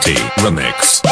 Ronty Remix.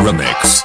Remix.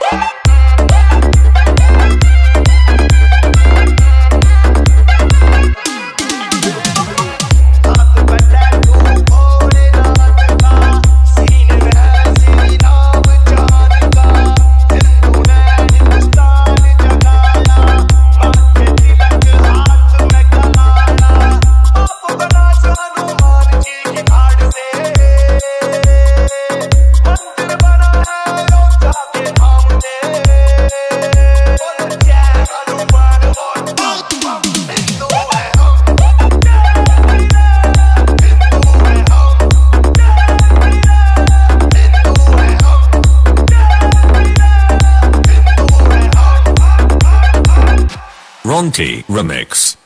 Ronty Remix.